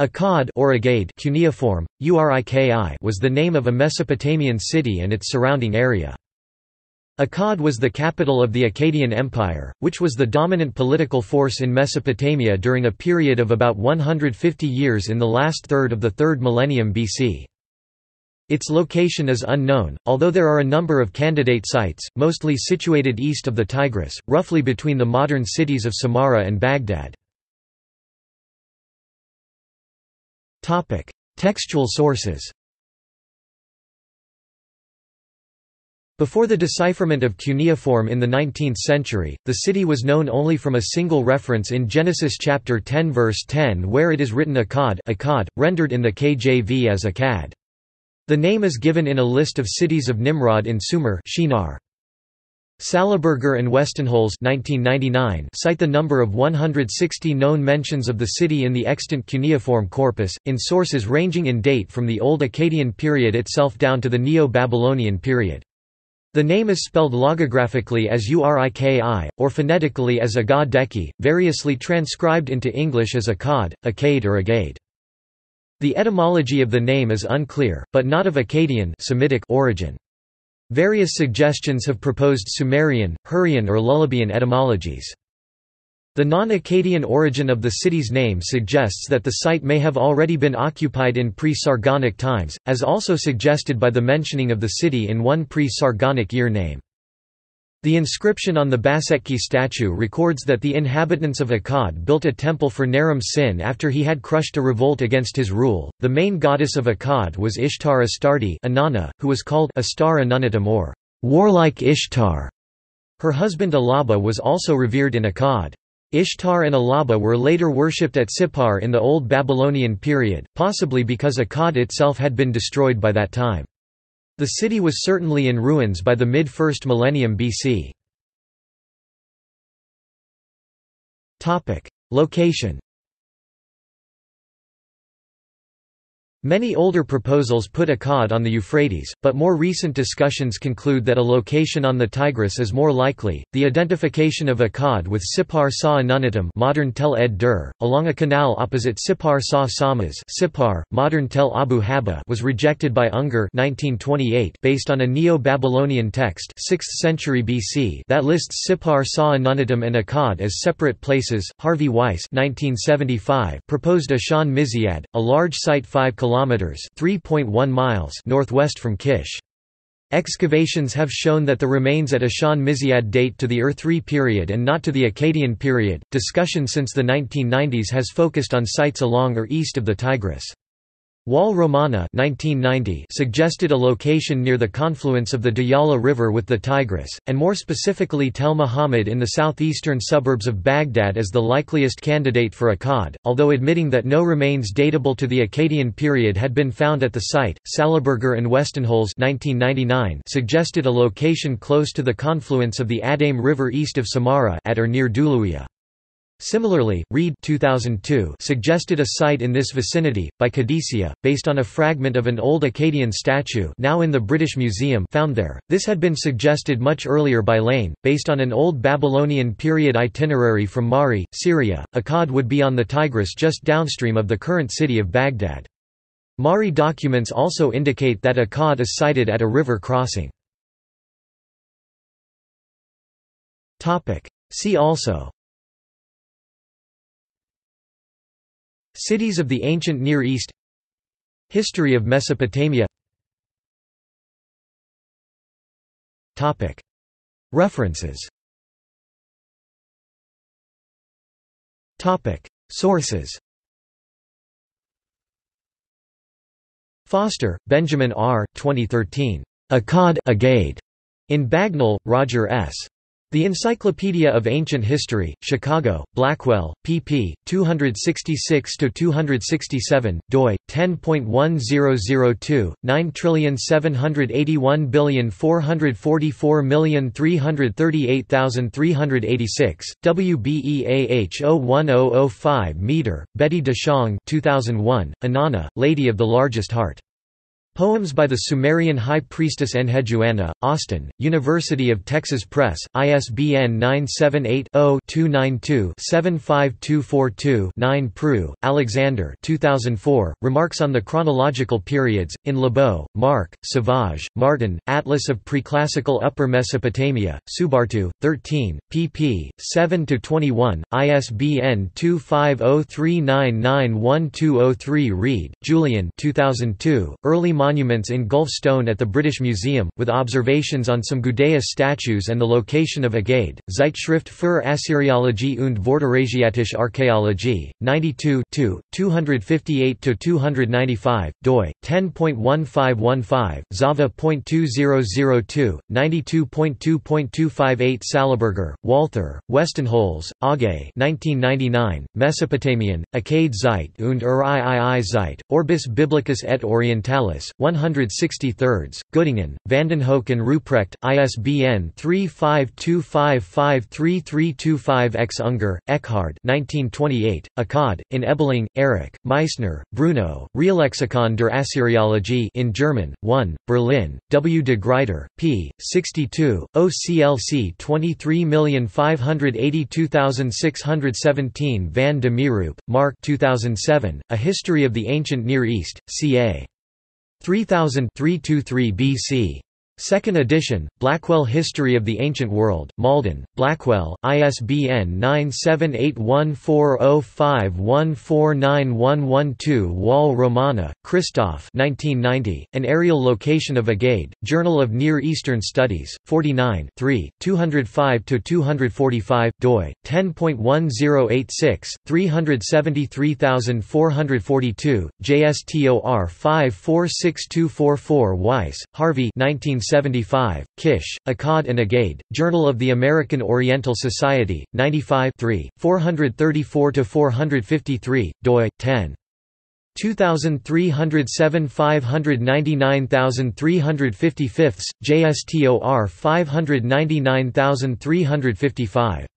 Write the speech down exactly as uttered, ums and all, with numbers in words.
Akkad or Agade cuneiform, Uriki was the name of a Mesopotamian city and its surrounding area. Akkad was the capital of the Akkadian Empire, which was the dominant political force in Mesopotamia during a period of about one hundred fifty years in the last third of the third millennium B C. Its location is unknown, although there are a number of candidate sites, mostly situated east of the Tigris, roughly between the modern cities of Samarra and Baghdad. Textual sources. Before the decipherment of cuneiform in the nineteenth century, the city was known only from a single reference in Genesis chapter ten verse ten where it is written Akkad, Akkad, rendered in the K J V as Akkad. The name is given in a list of cities of Nimrod in Sumer Shinar. Sallaberger and Westenholz nineteen ninety-nine cite the number of one hundred sixty known mentions of the city in the extant cuneiform corpus, in sources ranging in date from the Old Akkadian period itself down to the Neo-Babylonian period. The name is spelled logographically as Uriki, or phonetically as Agadeki, variously transcribed into English as Akkad, Akkad or Agade. The etymology of the name is unclear, but not of Akkadian Semitic origin. Various suggestions have proposed Sumerian, Hurrian or Lullubian etymologies. The non-Akkadian origin of the city's name suggests that the site may have already been occupied in pre-Sargonic times, as also suggested by the mentioning of the city in one pre-Sargonic year name. The inscription on the Bassetki statue records that the inhabitants of Akkad built a temple for Naram-Sin after he had crushed a revolt against his rule. The main goddess of Akkad was Ishtar Astarti, Inanna, who was called Astar Anunatam or warlike Ishtar. Her husband Alaba was also revered in Akkad. Ishtar and Alaba were later worshipped at Sippar in the Old Babylonian period, possibly because Akkad itself had been destroyed by that time. The city was certainly in ruins by the mid-first millennium B C. Location. Many older proposals put Akkad on the Euphrates, but more recent discussions conclude that a location on the Tigris is more likely. The identification of Akkad with Sippar Sa Anunnatam, modern Tel Ed Dur, along a canal opposite Sippar Sa Samas, Sippar, modern Tel Abu Haba, was rejected by Unger nineteen twenty-eight based on a Neo-Babylonian text, sixth century B C, that lists Sippar Sa Anunnatam and Akkad as separate places. Harvey Weiss nineteen seventy-five proposed Ishan Mizyad, a large site five kilometers, three point one miles northwest from Kish. Excavations have shown that the remains at Ishan Mizyad date to the Ur three period and not to the Akkadian period. Discussion since the nineteen nineties has focused on sites along or east of the Tigris. Wall Romana nineteen ninety suggested a location near the confluence of the Diyala River with the Tigris, and more specifically Tel Muhammad in the southeastern suburbs of Baghdad as the likeliest candidate for Akkad, although admitting that no remains datable to the Akkadian period had been found at the site. Sallaberger and Westenholz nineteen ninety-nine suggested a location close to the confluence of the Adame River east of Samarra at or near Duluiya. Similarly, Reade two thousand two suggested a site in this vicinity, by Qadisiyya, based on a fragment of an old Akkadian statue now in the British Museum found there. This had been suggested much earlier by Lane, based on an old Babylonian period itinerary from Mari, Syria. Akkad would be on the Tigris just downstream of the current city of Baghdad. Mari documents also indicate that Akkad is sited at a river crossing. See also: Cities of the Ancient Near East, History of Mesopotamia. References. Sources. Foster, Benjamin R. twenty thirteen. Akkad, Agade. In Bagnall, Roger S. The Encyclopedia of Ancient History, Chicago, Blackwell, pp. two sixty-six to two sixty-seven, doi, ten point one zero zero two, nine seven eight one four four four three three eight three eight six, W B E A H zero one zero zero five meter, Betty DeShong two thousand one, Inanna, Lady of the Largest Heart. Poems by the Sumerian High Priestess Enheduanna, Austin, University of Texas Press, I S B N nine seven eight, zero, two nine two, seven five two four two, nine. Prue, Alexander two thousand four, Remarks on the Chronological Periods, in Lebeau, Mark, Savage, Martin, Atlas of Preclassical Upper Mesopotamia, Subartu, thirteen, pp. seven to twenty-one, I S B N two five zero three nine nine one two zero three. Reed, Julian two thousand two, Early Monuments in Gulf Stone at the British Museum, with observations on some Gudea statues and the location of Agade, Zeitschrift für Assyriologie und Vorderasiatische Archäologie, ninety-two, two, two fifty-eight to two ninety-five, doi, ten point one five one five, Zava.two thousand two, ninety-two point two point two five eight. Sallaberger, Walther, Westenholz, Agade nineteen ninety-nine, Mesopotamian, Akkad Zeit und Ur the third Zeit, Orbis Biblicus et Orientalis. Alice, one hundred sixty-thirds, Göttingen, Vandenhoek and Ruprecht, I S B N three five two five five three three two five. Unger, Eckhard Akkad, in Ebeling, Erich, Meissner, Bruno, Realexikon der Assyriologie in German, one, Berlin, W. de Gruyter, p. sixty-two, O C L C twenty-three five eight two six one seven. Van de Meerup, Mark two thousand seven, A History of the Ancient Near East, C A three thousand, three twenty-three B C. Second edition, Blackwell History of the Ancient World, Malden, Blackwell, I S B N nine seven eight one four zero five one four nine one one two. Wall Romana, Christoph nineteen ninety, An Aerial Location of Agade, Journal of Near Eastern Studies, forty-nine, three, two oh five to two forty-five, doi, ten point one oh eight six, three seven three four four two, J S T O R five four six two four four. Weiss, Harvey nineteen seventy-five, Kish, Akkad and Agade, Journal of the American Oriental Society, ninety-five, three, four thirty-four to four fifty-three, doi, ten. two thousand three hundred seven five nine nine three five five, J S T O R five nine nine three five five.